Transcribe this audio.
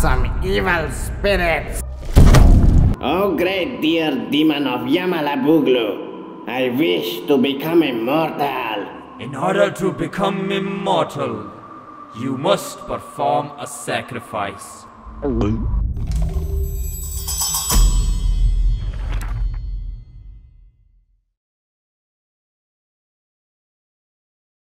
some evil spirits. Oh great dear demon of Yamalabuglu, I wish to become immortal. In order to become immortal, you must perform a sacrifice.